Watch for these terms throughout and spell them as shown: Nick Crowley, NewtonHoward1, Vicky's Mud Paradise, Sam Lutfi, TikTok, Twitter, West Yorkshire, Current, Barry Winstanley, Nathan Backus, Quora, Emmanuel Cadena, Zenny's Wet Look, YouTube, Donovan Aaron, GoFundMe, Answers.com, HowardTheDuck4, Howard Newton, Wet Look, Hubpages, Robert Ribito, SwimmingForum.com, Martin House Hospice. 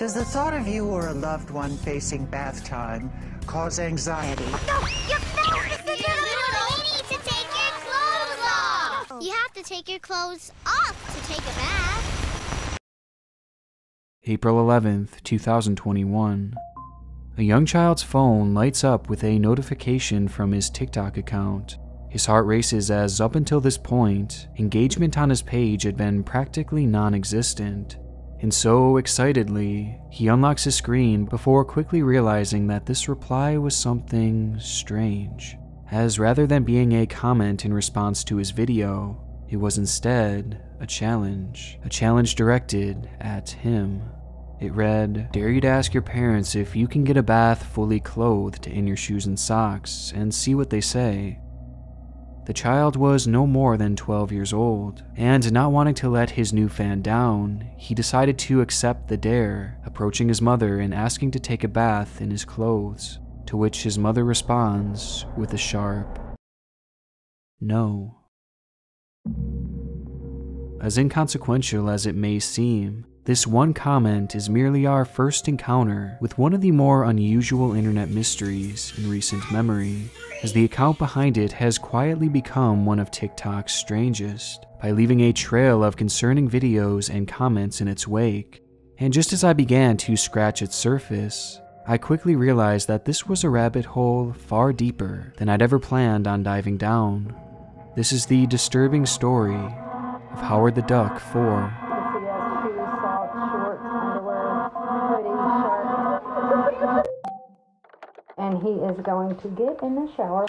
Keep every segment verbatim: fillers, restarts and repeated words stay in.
Does the thought of you or a loved one facing bath time cause anxiety? No! Your face is the noodle! You need to take your clothes off! You have to take your clothes off to take a bath. April eleventh, two thousand twenty-one. A young child's phone lights up with a notification from his TikTok account. His heart races as, up until this point, engagement on his page had been practically non-existent. And so, excitedly, he unlocks his screen before quickly realizing that this reply was something strange, as rather than being a comment in response to his video, it was instead a challenge, a challenge directed at him. It read, "Dare you to ask your parents if you can get a bath fully clothed in your shoes and socks and see what they say." The child was no more than twelve years old, and not wanting to let his new fan down, he decided to accept the dare, approaching his mother and asking to take a bath in his clothes, to which his mother responds with a sharp no. As inconsequential as it may seem, this one comment is merely our first encounter with one of the more unusual internet mysteries in recent memory, as the account behind it has quietly become one of TikTok's strangest, by leaving a trail of concerning videos and comments in its wake. And just as I began to scratch its surface, I quickly realized that this was a rabbit hole far deeper than I'd ever planned on diving down. This is the disturbing story of Howard the Duck four. And he is going to get in the shower.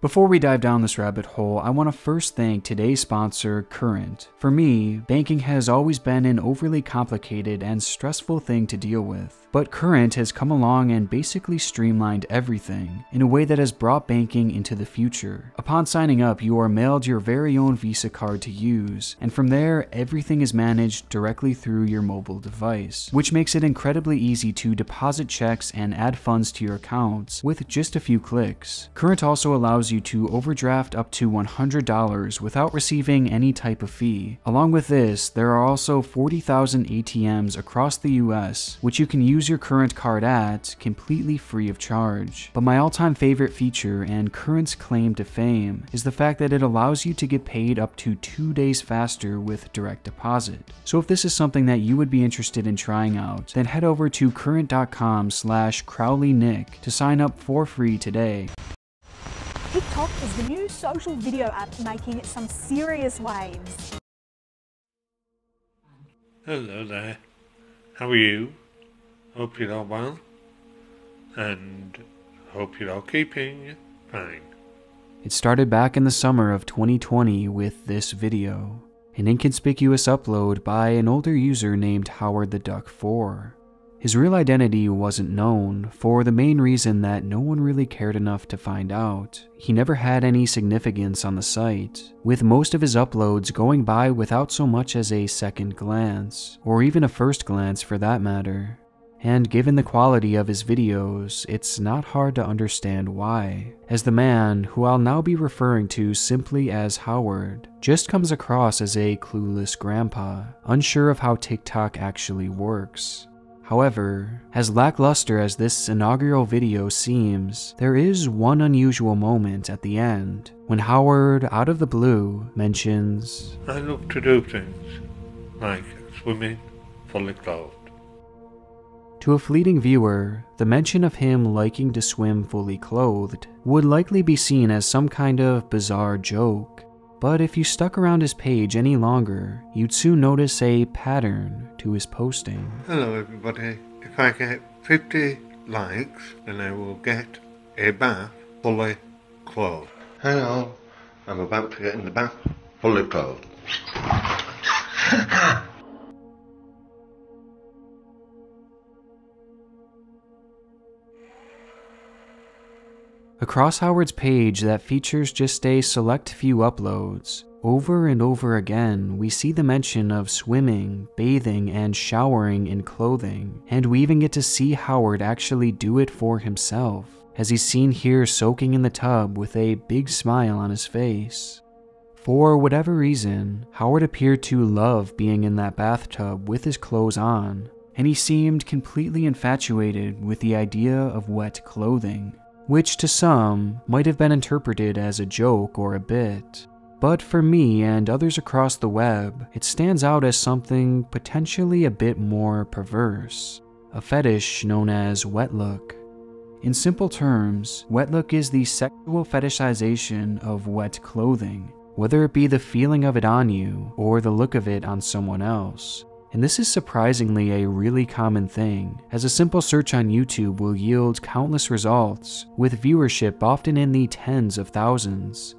Before we dive down this rabbit hole, I want to first thank today's sponsor, Current. For me, banking has always been an overly complicated and stressful thing to deal with, but Current has come along and basically streamlined everything in a way that has brought banking into the future. Upon signing up, you are mailed your very own Visa card to use, and from there, everything is managed directly through your mobile device, which makes it incredibly easy to deposit checks and add funds to your accounts with just a few clicks. Current also allows you to overdraft up to one hundred dollars without receiving any type of fee. Along with this, there are also forty thousand A T Ms across the U S, which you can use your Current card at, completely free of charge. But my all-time favorite feature and Current's claim to fame is the fact that it allows you to get paid up to two days faster with direct deposit. So if this is something that you would be interested in trying out, then head over to current dot com slash Crowley Nick to sign up for free today. TikTok is the new social video app making some serious waves. Hello there, how are you? Hope you're all well, and hope you're all keeping fine. It started back in the summer of twenty twenty with this video, an inconspicuous upload by an older user named Howard the Duck four. His real identity wasn't known, for the main reason that no one really cared enough to find out. He never had any significance on the site, with most of his uploads going by without so much as a second glance, or even a first glance for that matter. And given the quality of his videos, it's not hard to understand why, as the man, who I'll now be referring to simply as Howard, just comes across as a clueless grandpa, unsure of how TikTok actually works. However, as lackluster as this inaugural video seems, there is one unusual moment at the end, when Howard, out of the blue, mentions, "I love to do things, like swimming fully clothed." To a fleeting viewer, the mention of him liking to swim fully clothed would likely be seen as some kind of bizarre joke. But if you stuck around his page any longer, you'd soon notice a pattern to his posting. "Hello everybody, if I get fifty likes, then I will get a bath fully clothed. Hello, I'm about to get in the bath fully clothed." Across Howard's page that features just a select few uploads, over and over again we see the mention of swimming, bathing, and showering in clothing, and we even get to see Howard actually do it for himself, as he's seen here soaking in the tub with a big smile on his face. For whatever reason, Howard appeared to love being in that bathtub with his clothes on, and he seemed completely infatuated with the idea of wet clothing, which to some might have been interpreted as a joke or a bit. But for me and others across the web, it stands out as something potentially a bit more perverse, a fetish known as Wet Look. In simple terms, Wet Look is the sexual fetishization of wet clothing, whether it be the feeling of it on you or the look of it on someone else. And this is surprisingly a really common thing, as a simple search on YouTube will yield countless results, with viewership often in the tens of thousands,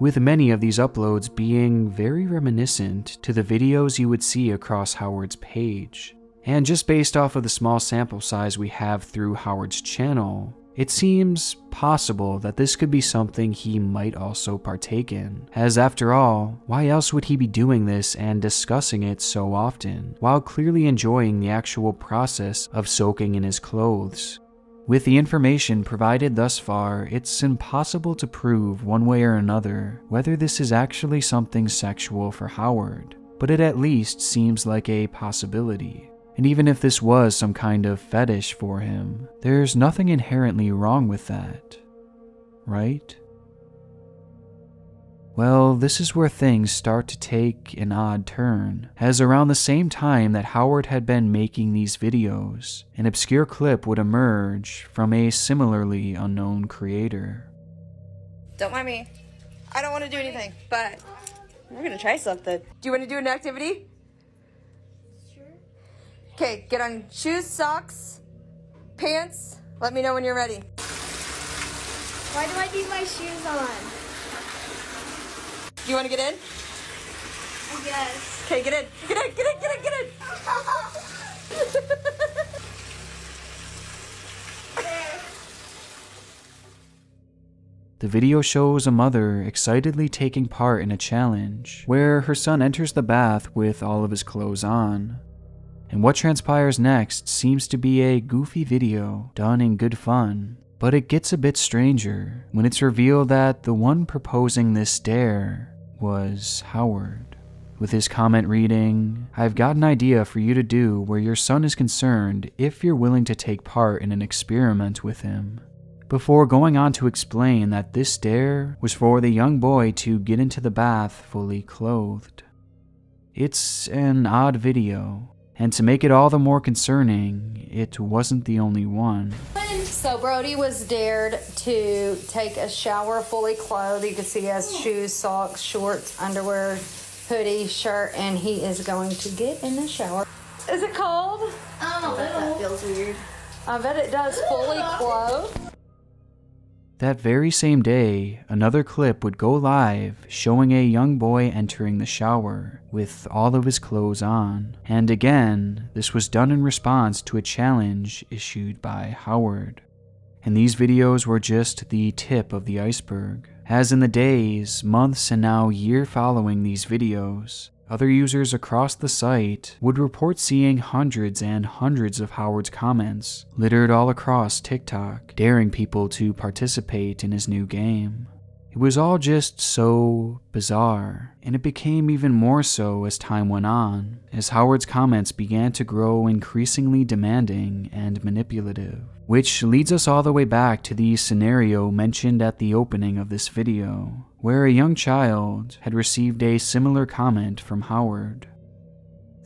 with many of these uploads being very reminiscent to the videos you would see across Howard's page. And just based off of the small sample size we have through Howard's channel, it seems possible that this could be something he might also partake in, as after all, why else would he be doing this and discussing it so often, while clearly enjoying the actual process of soaking in his clothes? With the information provided thus far, it's impossible to prove one way or another whether this is actually something sexual for Howard, but it at least seems like a possibility. And even if this was some kind of fetish for him, there's nothing inherently wrong with that, right? Well, this is where things start to take an odd turn, as around the same time that Howard had been making these videos, an obscure clip would emerge from a similarly unknown creator. Don't mind me. I don't want to do anything, but we're gonna try something. Do you want to do an activity? Sure. Okay, get on shoes, socks, pants. Let me know when you're ready. Why do I need my shoes on? You want to get in? I guess. Okay, get in. Get in, get in, get in, get in! The video shows a mother excitedly taking part in a challenge where her son enters the bath with all of his clothes on. And what transpires next seems to be a goofy video done in good fun. But it gets a bit stranger when it's revealed that the one proposing this dare was Howard, with his comment reading, "I've got an idea for you to do where your son is concerned if you're willing to take part in an experiment with him," before going on to explain that this dare was for the young boy to get into the bath fully clothed. It's an odd video, and to make it all the more concerning, it wasn't the only one. So Brody was dared to take a shower fully clothed. You can see he has shoes, socks, shorts, underwear, hoodie, shirt, and he is going to get in the shower. Is it cold? Oh, I bet that feels weird. I bet it does, fully clothed. That very same day, another clip would go live showing a young boy entering the shower with all of his clothes on. And again, this was done in response to a challenge issued by Howard. And these videos were just the tip of the iceberg, as in the days, months, and now year following these videos, other users across the site would report seeing hundreds and hundreds of Howard's comments littered all across TikTok, daring people to participate in his new game. It was all just so bizarre, and it became even more so as time went on, as Howard's comments began to grow increasingly demanding and manipulative, which leads us all the way back to the scenario mentioned at the opening of this video, where a young child had received a similar comment from Howard.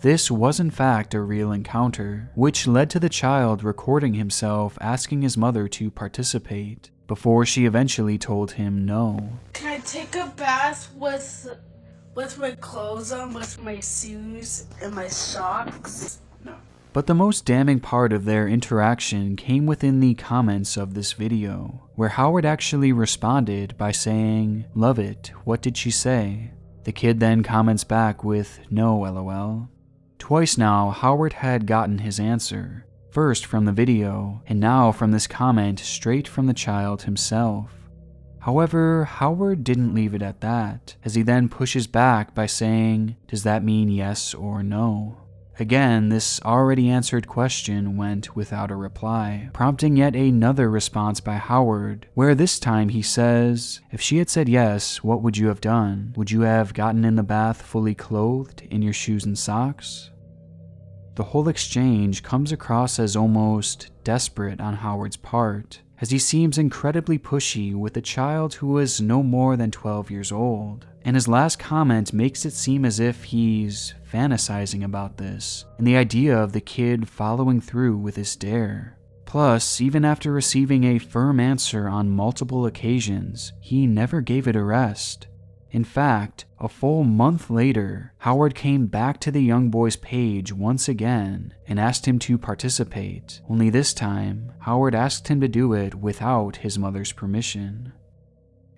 This was in fact a real encounter, which led to the child recording himself asking his mother to participate, before she eventually told him no. Can I take a bath with, with my clothes on, with my shoes and my socks? No. But the most damning part of their interaction came within the comments of this video, where Howard actually responded by saying, "Love it, what did she say?" The kid then comments back with, "No, lol." Twice now, Howard had gotten his answer, first from the video, and now from this comment straight from the child himself. However, Howard didn't leave it at that, as he then pushes back by saying, "Does that mean yes or no?" Again, this already answered question went without a reply, prompting yet another response by Howard, where this time he says, "If she had said yes, what would you have done? Would you have gotten in the bath fully clothed in your shoes and socks?" The whole exchange comes across as almost desperate on Howard's part, as he seems incredibly pushy with a child who is no more than twelve years old. And his last comment makes it seem as if he's fantasizing about this, and the idea of the kid following through with his dare. Plus, even after receiving a firm answer on multiple occasions, he never gave it a rest. In fact, a full month later, Howard came back to the young boy's page once again and asked him to participate, only this time, Howard asked him to do it without his mother's permission.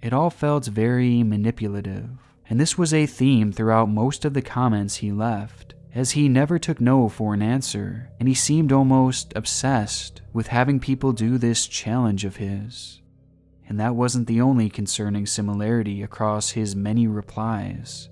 It all felt very manipulative, and this was a theme throughout most of the comments he left, as he never took no for an answer, and he seemed almost obsessed with having people do this challenge of his. And that wasn't the only concerning similarity across his many replies.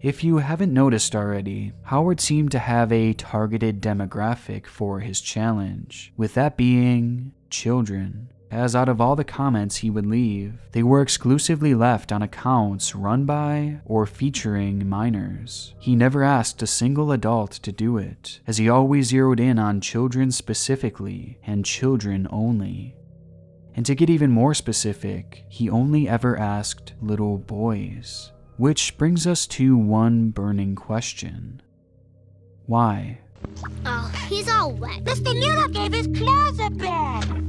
If you haven't noticed already, Howard seemed to have a targeted demographic for his challenge, with that being children, as out of all the comments he would leave, they were exclusively left on accounts run by or featuring minors. He never asked a single adult to do it, as he always zeroed in on children specifically and children only. And to get even more specific, he only ever asked little boys. Which brings us to one burning question. Why? Oh, he's all wet. Mister Noodle gave his clothes a bed.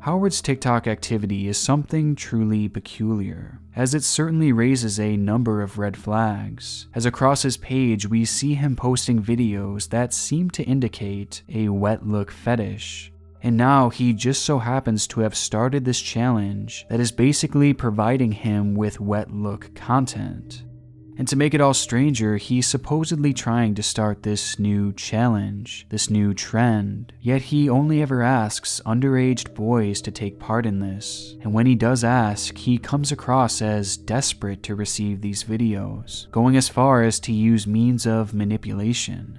Howard's TikTok activity is something truly peculiar, as it certainly raises a number of red flags, as across his page we see him posting videos that seem to indicate a wet look fetish. And now he just so happens to have started this challenge that is basically providing him with wet look content. And to make it all stranger, he's supposedly trying to start this new challenge, this new trend, yet he only ever asks underage boys to take part in this. And when he does ask, he comes across as desperate to receive these videos, going as far as to use means of manipulation.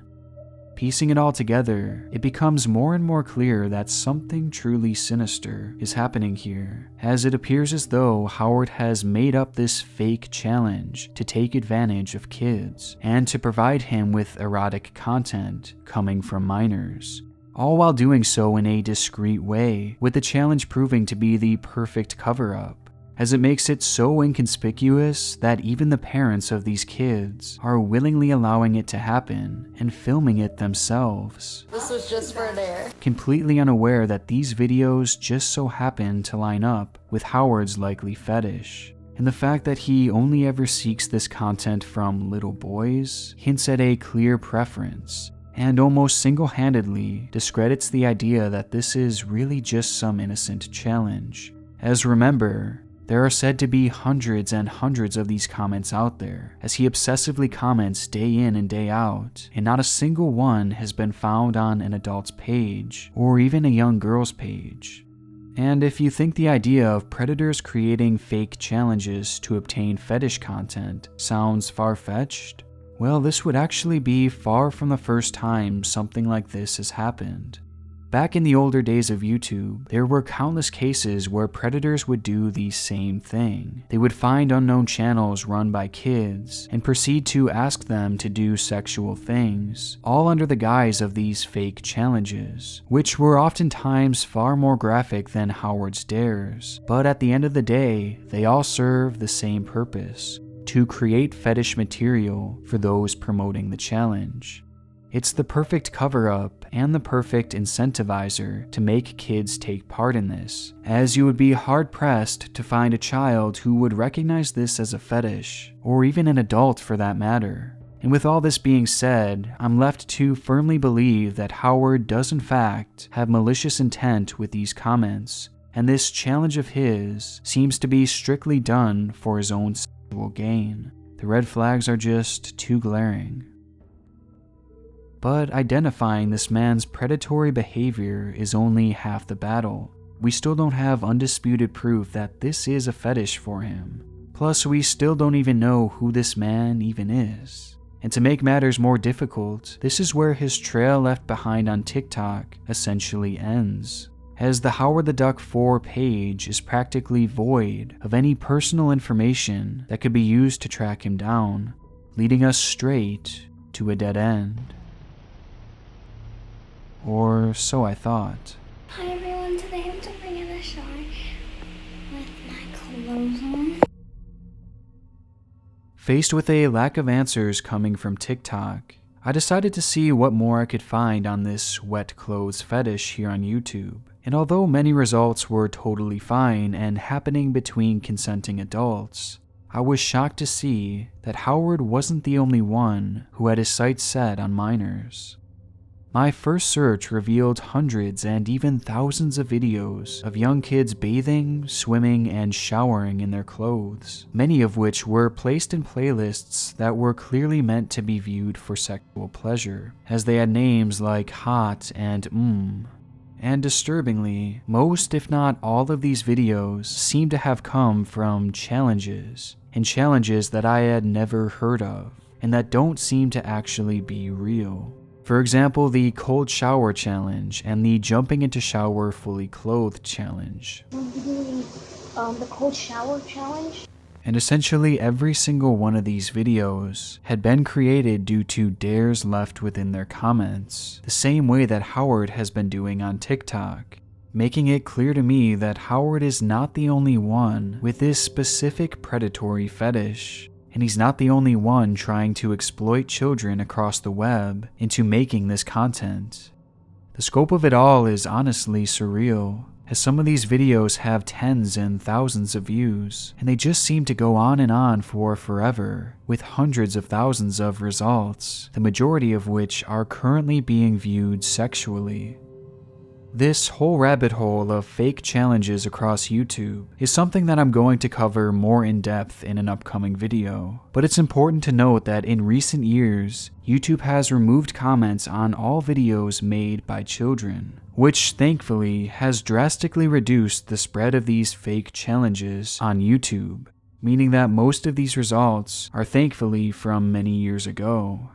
Piecing it all together, it becomes more and more clear that something truly sinister is happening here, as it appears as though Howard has made up this fake challenge to take advantage of kids and to provide him with erotic content coming from minors, all while doing so in a discreet way, with the challenge proving to be the perfect cover-up, as it makes it so inconspicuous that even the parents of these kids are willingly allowing it to happen and filming it themselves. This was just for a dare. Completely unaware that these videos just so happen to line up with Howard's likely fetish. And the fact that he only ever seeks this content from little boys hints at a clear preference, and almost single-handedly discredits the idea that this is really just some innocent challenge. As remember, there are said to be hundreds and hundreds of these comments out there, as he obsessively comments day in and day out, and not a single one has been found on an adult's page, or even a young girl's page. And if you think the idea of predators creating fake challenges to obtain fetish content sounds far-fetched, well, this would actually be far from the first time something like this has happened. Back in the older days of YouTube, there were countless cases where predators would do the same thing. They would find unknown channels run by kids and proceed to ask them to do sexual things, all under the guise of these fake challenges, which were oftentimes far more graphic than Howard's dares. But at the end of the day, they all serve the same purpose: to create fetish material for those promoting the challenge. It's the perfect cover-up and the perfect incentivizer to make kids take part in this, as you would be hard-pressed to find a child who would recognize this as a fetish, or even an adult for that matter. And with all this being said, I'm left to firmly believe that Howard does in fact have malicious intent with these comments, and this challenge of his seems to be strictly done for his own sexual gain. The red flags are just too glaring. But identifying this man's predatory behavior is only half the battle. We still don't have undisputed proof that this is a fetish for him. Plus, we still don't even know who this man even is. And to make matters more difficult, this is where his trail left behind on TikTok essentially ends, as the Howard the Duck four page is practically void of any personal information that could be used to track him down, leading us straight to a dead end. Or so I thought. Hi everyone, today I'm jumping in a shower with my clothes on. Faced with a lack of answers coming from TikTok, I decided to see what more I could find on this wet clothes fetish here on YouTube. And although many results were totally fine and happening between consenting adults, I was shocked to see that Howard wasn't the only one who had his sights set on minors. My first search revealed hundreds and even thousands of videos of young kids bathing, swimming, and showering in their clothes, many of which were placed in playlists that were clearly meant to be viewed for sexual pleasure, as they had names like hot and mmm. And disturbingly, most if not all of these videos seemed to have come from challenges, and challenges that I had never heard of, and that don't seem to actually be real. For example, the cold shower challenge and the jumping into shower fully clothed challenge. Um, the cold shower challenge? And essentially every single one of these videos had been created due to dares left within their comments, the same way that Howard has been doing on TikTok, making it clear to me that Howard is not the only one with this specific predatory fetish. And he's not the only one trying to exploit children across the web into making this content. The scope of it all is honestly surreal, as some of these videos have tens and thousands of views, and they just seem to go on and on for forever, with hundreds of thousands of results, the majority of which are currently being viewed sexually. This whole rabbit hole of fake challenges across YouTube is something that I'm going to cover more in depth in an upcoming video, but it's important to note that in recent years, YouTube has removed comments on all videos made by children, which thankfully has drastically reduced the spread of these fake challenges on YouTube, meaning that most of these results are thankfully from many years ago.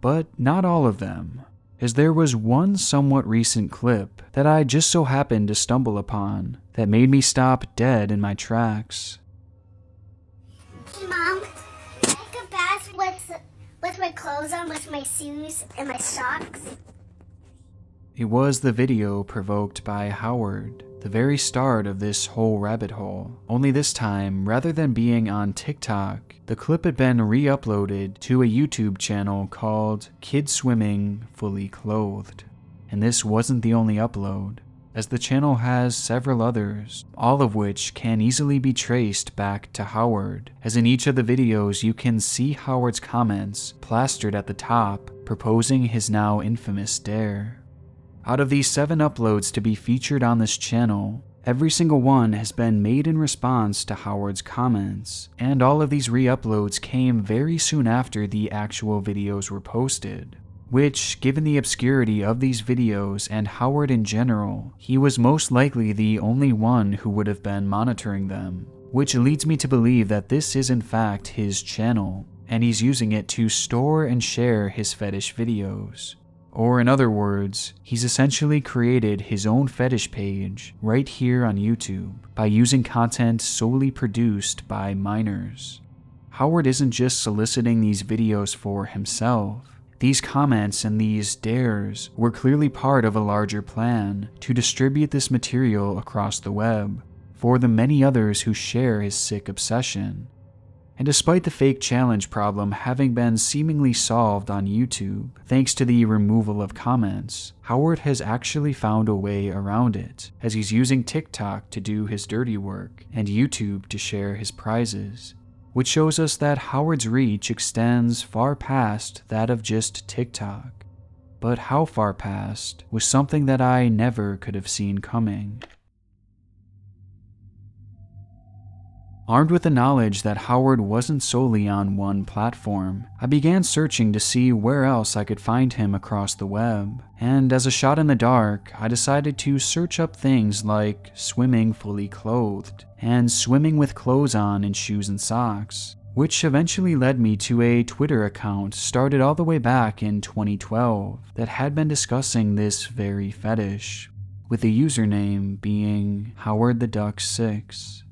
But not all of them, as there was one somewhat recent clip that I just so happened to stumble upon that made me stop dead in my tracks. Hey Mom, take a bath with, with my clothes on, with my shoes and my socks. It was the video provoked by Howard, the very start of this whole rabbit hole. Only this time, rather than being on TikTok, the clip had been re-uploaded to a YouTube channel called Kids Swimming Fully Clothed. And this wasn't the only upload, as the channel has several others, all of which can easily be traced back to Howard, as in each of the videos you can see Howard's comments plastered at the top, proposing his now infamous dare. Out of these seven uploads to be featured on this channel, every single one has been made in response to Howard's comments, and all of these re-uploads came very soon after the actual videos were posted, which, given the obscurity of these videos and Howard in general, he was most likely the only one who would have been monitoring them, which leads me to believe that this is in fact his channel, and he's using it to store and share his fetish videos. Or in other words, he's essentially created his own fetish page right here on YouTube by using content solely produced by minors. Howard isn't just soliciting these videos for himself. These comments and these dares were clearly part of a larger plan to distribute this material across the web for the many others who share his sick obsession. And despite the fake challenge problem having been seemingly solved on YouTube, thanks to the removal of comments, Howard has actually found a way around it, as he's using TikTok to do his dirty work and YouTube to share his prizes, which shows us that Howard's reach extends far past that of just TikTok. But how far past was something that I never could have seen coming. Armed with the knowledge that Howard wasn't solely on one platform, I began searching to see where else I could find him across the web. And as a shot in the dark, I decided to search up things like swimming fully clothed and swimming with clothes on and shoes and socks, which eventually led me to a Twitter account started all the way back in twenty twelve that had been discussing this very fetish, with the username being Howard the Duck six.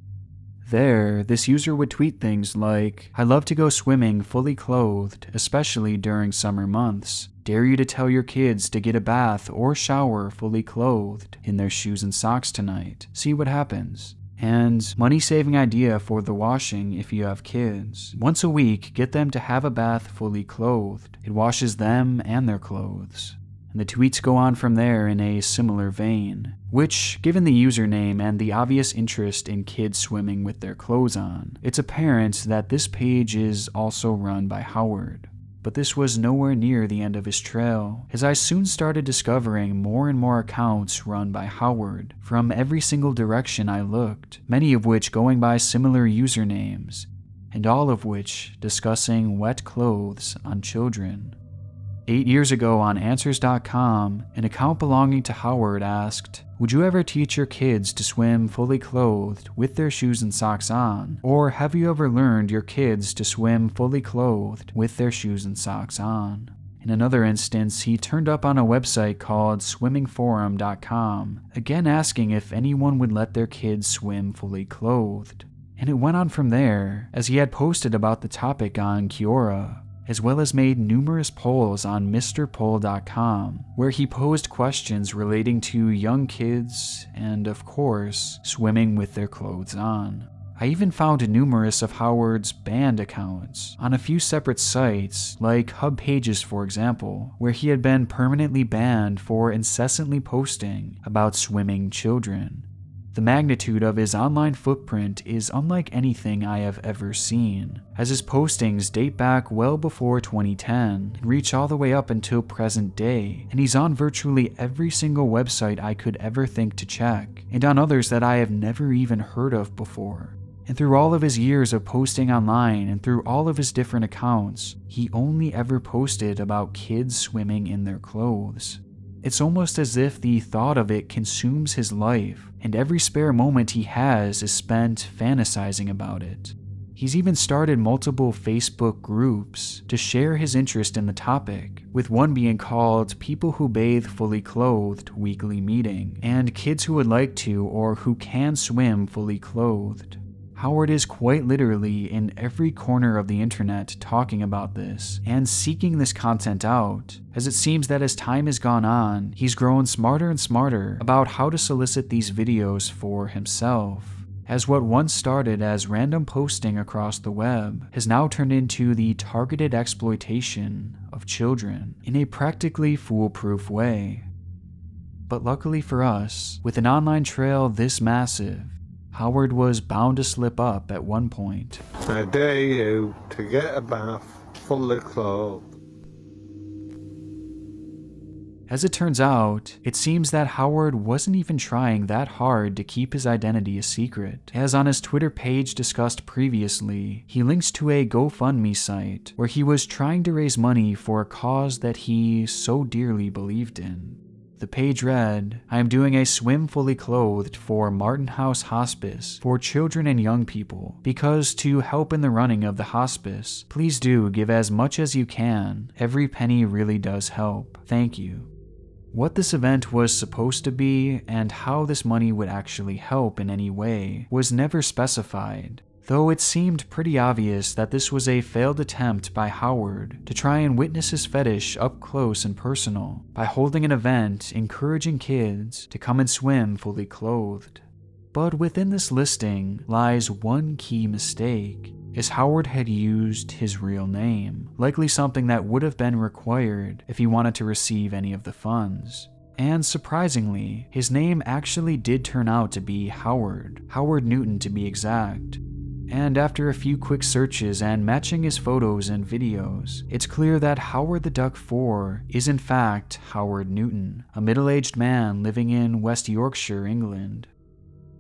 There, this user would tweet things like, "I love to go swimming fully clothed, especially during summer months. Dare you to tell your kids to get a bath or shower fully clothed in their shoes and socks tonight. See what happens." And money-saving idea for the washing if you have kids. Once a week, get them to have a bath fully clothed. It washes them and their clothes. And the tweets go on from there in a similar vein, which, given the username and the obvious interest in kids swimming with their clothes on, it's apparent that this page is also run by Howard. But this was nowhere near the end of his trail, as I soon started discovering more and more accounts run by Howard from every single direction I looked, many of which going by similar usernames, and all of which discussing wet clothes on children. Eight years ago on Answers dot com, an account belonging to Howard asked, "Would you ever teach your kids to swim fully clothed with their shoes and socks on? Or have you ever learned your kids to swim fully clothed with their shoes and socks on?" In another instance, he turned up on a website called Swimming Forum dot com, again asking if anyone would let their kids swim fully clothed. And it went on from there, as he had posted about the topic on Quora, as well as made numerous polls on Mister Poll dot com, where he posed questions relating to young kids and, of course, swimming with their clothes on. I even found numerous of Howard's banned accounts on a few separate sites, like Hubpages, for example, where he had been permanently banned for incessantly posting about swimming children. The magnitude of his online footprint is unlike anything I have ever seen, as his postings date back well before twenty ten and reach all the way up until present day, and he's on virtually every single website I could ever think to check, and on others that I have never even heard of before. And through all of his years of posting online and through all of his different accounts, he only ever posted about kids swimming in their clothes. It's almost as if the thought of it consumes his life, and every spare moment he has is spent fantasizing about it. He's even started multiple Facebook groups to share his interest in the topic, with one being called People Who Bathe Fully Clothed Weekly Meeting, and Kids Who Would Like To or Who Can Swim Fully Clothed. Howard is quite literally in every corner of the internet talking about this and seeking this content out, as it seems that as time has gone on, he's grown smarter and smarter about how to solicit these videos for himself, as what once started as random posting across the web has now turned into the targeted exploitation of children in a practically foolproof way. But luckily for us, with an online trail this massive, Howard was bound to slip up at one point. "I dare you to get a bath fully clothed." As it turns out, it seems that Howard wasn't even trying that hard to keep his identity a secret, as on his Twitter page discussed previously, he links to a GoFundMe site where he was trying to raise money for a cause that he so dearly believed in. The page read, "I am doing a swim fully clothed for Martin House Hospice for children and young people, because to help in the running of the hospice, please do give as much as you can. Every penny really does help. Thank you." What this event was supposed to be and how this money would actually help in any way was never specified, though it seemed pretty obvious that this was a failed attempt by Howard to try and witness his fetish up close and personal by holding an event encouraging kids to come and swim fully clothed. But within this listing lies one key mistake, as Howard had used his real name, likely something that would have been required if he wanted to receive any of the funds. And surprisingly, his name actually did turn out to be Howard, Howard Newton to be exact. And after a few quick searches and matching his photos and videos, it's clear that Howard the Duck four is in fact Howard Newton, a middle-aged man living in West Yorkshire, England.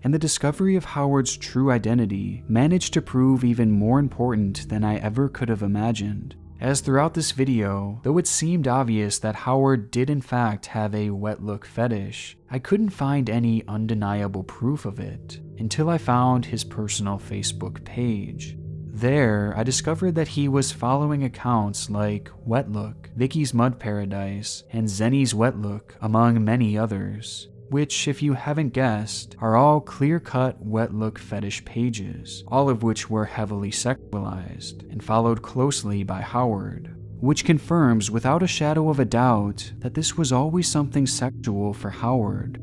And the discovery of Howard's true identity managed to prove even more important than I ever could have imagined, as throughout this video, though it seemed obvious that Howard did in fact have a wet look fetish, I couldn't find any undeniable proof of it until I found his personal Facebook page. There, I discovered that he was following accounts like Wet Look, Vicky's Mud Paradise, and Zenny's Wet Look, among many others. which, if you haven't guessed, are all clear-cut wet look fetish pages, all of which were heavily sexualized and followed closely by Howard, which confirms without a shadow of a doubt that this was always something sexual for Howard.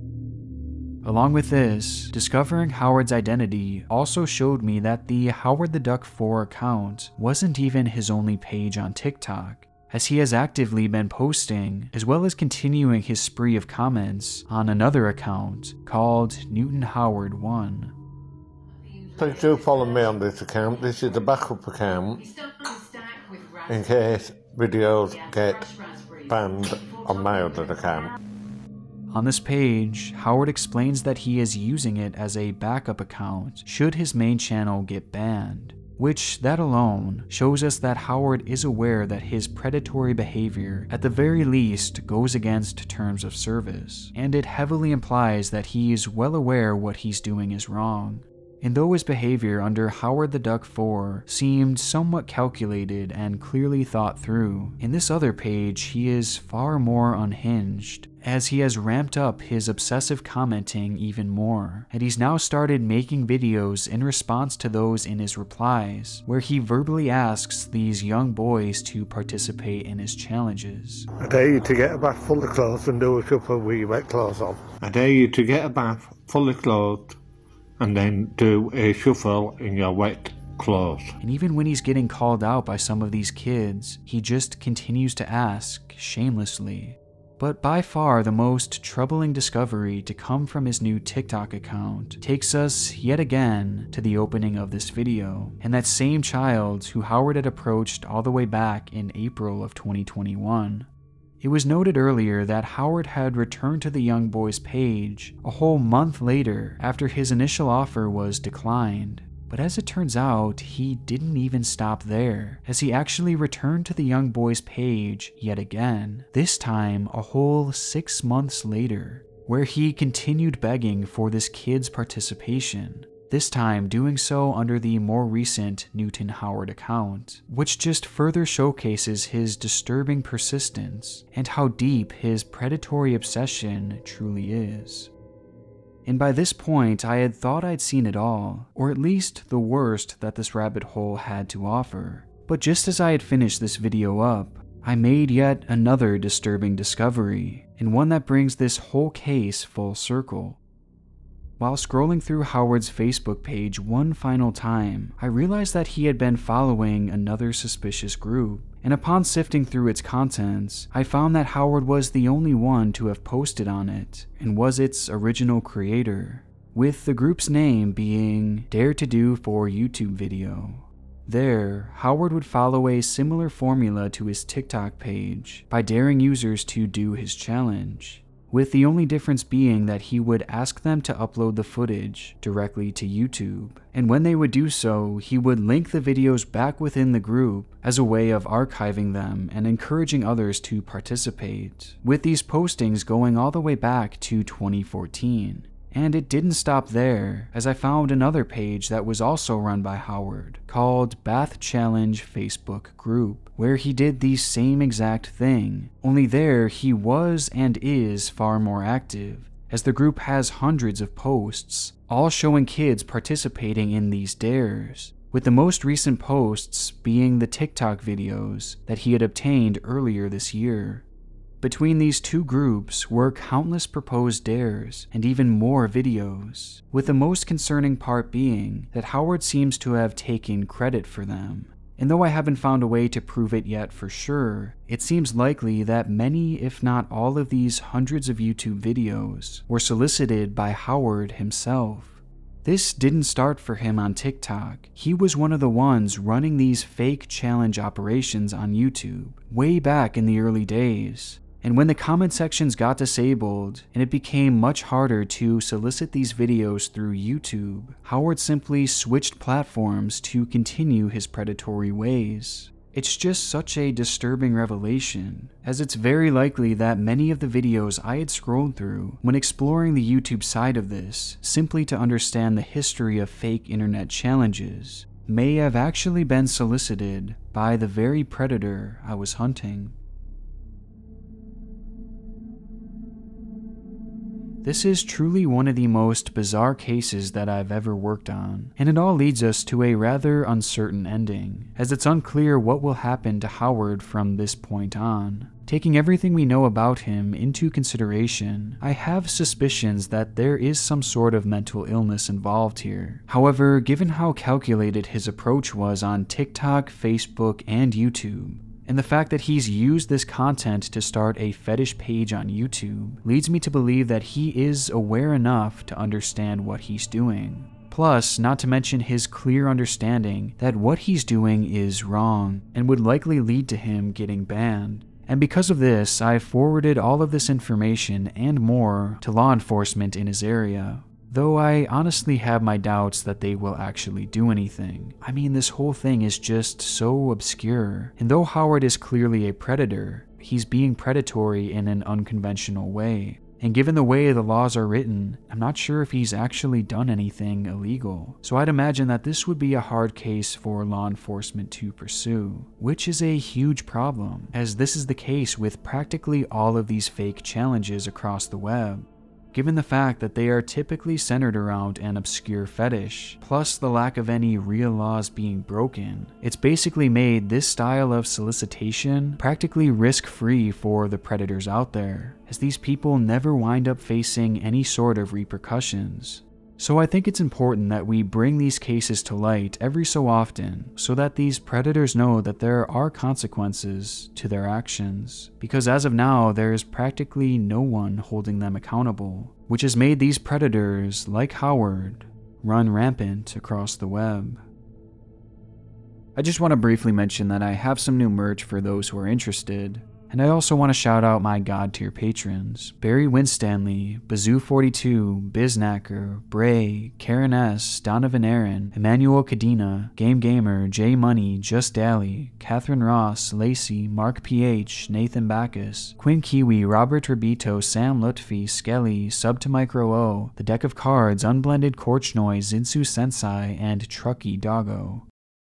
Along with this, discovering Howard's identity also showed me that the Howard the Duck four account wasn't even his only page on TikTok, as he has actively been posting, as well as continuing his spree of comments on another account called Newton Howard one. Please do follow me on this account. This is the backup account in case videos get banned on my other account. On this page, Howard explains that he is using it as a backup account should his main channel get banned, which that alone shows us that Howard is aware that his predatory behavior at the very least goes against terms of service, and it heavily implies that he is well aware what he's doing is wrong. And though his behavior under Howard the Duck four seemed somewhat calculated and clearly thought through, in this other page he is far more unhinged, as he has ramped up his obsessive commenting even more, and he's now started making videos in response to those in his replies, where he verbally asks these young boys to participate in his challenges. I dare you to get a bath full of clothes and do a couple of wee wet clothes on. I dare you to get a bath full of clothes and then do a shuffle in your wet clothes. And even when he's getting called out by some of these kids, he just continues to ask shamelessly. But by far the most troubling discovery to come from his new TikTok account takes us yet again to the opening of this video, and that same child who Howard had approached all the way back in April of twenty twenty-one. It was noted earlier that Howard had returned to the young boy's page a whole month later after his initial offer was declined. But as it turns out, he didn't even stop there, as he actually returned to the young boy's page yet again, this time a whole six months later, where he continued begging for this kid's participation, this time doing so under the more recent Newton Howard account, which just further showcases his disturbing persistence and how deep his predatory obsession truly is. And by this point, I had thought I'd seen it all, or at least the worst that this rabbit hole had to offer. But just as I had finished this video up, I made yet another disturbing discovery, and one that brings this whole case full circle. While scrolling through Howard's Facebook page one final time, I realized that he had been following another suspicious group, and upon sifting through its contents, I found that Howard was the only one to have posted on it, and was its original creator, with the group's name being Dare to Do for YouTube Video. There, Howard would follow a similar formula to his TikTok page by daring users to do his challenge, with the only difference being that he would ask them to upload the footage directly to YouTube. And when they would do so, he would link the videos back within the group as a way of archiving them and encouraging others to participate, with these postings going all the way back to twenty fourteen. And it didn't stop there, as I found another page that was also run by Howard, called Bath Challenge Facebook Group, where he did the same exact thing, only there he was and is far more active, as the group has hundreds of posts, all showing kids participating in these dares, with the most recent posts being the TikTok videos that he had obtained earlier this year. Between these two groups were countless proposed dares and even more videos, with the most concerning part being that Howard seems to have taken credit for them. And though I haven't found a way to prove it yet for sure, it seems likely that many, if not all of these hundreds of YouTube videos were solicited by Howard himself. This didn't start for him on TikTok. He was one of the ones running these fake challenge operations on YouTube way back in the early days. And when the comment sections got disabled and it became much harder to solicit these videos through YouTube, Howard simply switched platforms to continue his predatory ways. It's just such a disturbing revelation, as it's very likely that many of the videos I had scrolled through when exploring the YouTube side of this, simply to understand the history of fake internet challenges, may have actually been solicited by the very predator I was hunting. This is truly one of the most bizarre cases that I've ever worked on, and it all leads us to a rather uncertain ending, as it's unclear what will happen to Howard from this point on. Taking everything we know about him into consideration, I have suspicions that there is some sort of mental illness involved here. However, given how calculated his approach was on TikTok, Facebook, and YouTube, and the fact that he's used this content to start a fetish page on YouTube, leads me to believe that he is aware enough to understand what he's doing. Plus, not to mention his clear understanding that what he's doing is wrong and would likely lead to him getting banned. And because of this, I forwarded all of this information and more to law enforcement in his area, though I honestly have my doubts that they will actually do anything. I mean, this whole thing is just so obscure, and though Howard is clearly a predator, he's being predatory in an unconventional way. And given the way the laws are written, I'm not sure if he's actually done anything illegal. So I'd imagine that this would be a hard case for law enforcement to pursue, which is a huge problem, as this is the case with practically all of these fake challenges across the web, given the fact that they are typically centered around an obscure fetish, plus the lack of any real laws being broken. It's basically made this style of solicitation practically risk-free for the predators out there, as these people never wind up facing any sort of repercussions. So I think it's important that we bring these cases to light every so often so that these predators know that there are consequences to their actions, because as of now there is practically no one holding them accountable, which has made these predators, like Howard, run rampant across the web. I just want to briefly mention that I have some new merch for those who are interested. And I also want to shout out my God tier patrons, Barry Winstanley, Bazoo forty-two, Biznacker, Bray, Karen S, Donovan Aaron, Emmanuel Cadena, Game Gamer, J Money, Just Dally, Catherine Ross, Lacey, Mark P H, Nathan Backus, Quinn Kiwi, Robert Ribito, Sam Lutfi, Skelly, Sub to Micro O, The Deck of Cards, Unblended Korchnoi, Zinsu Sensei, and Trucky Doggo.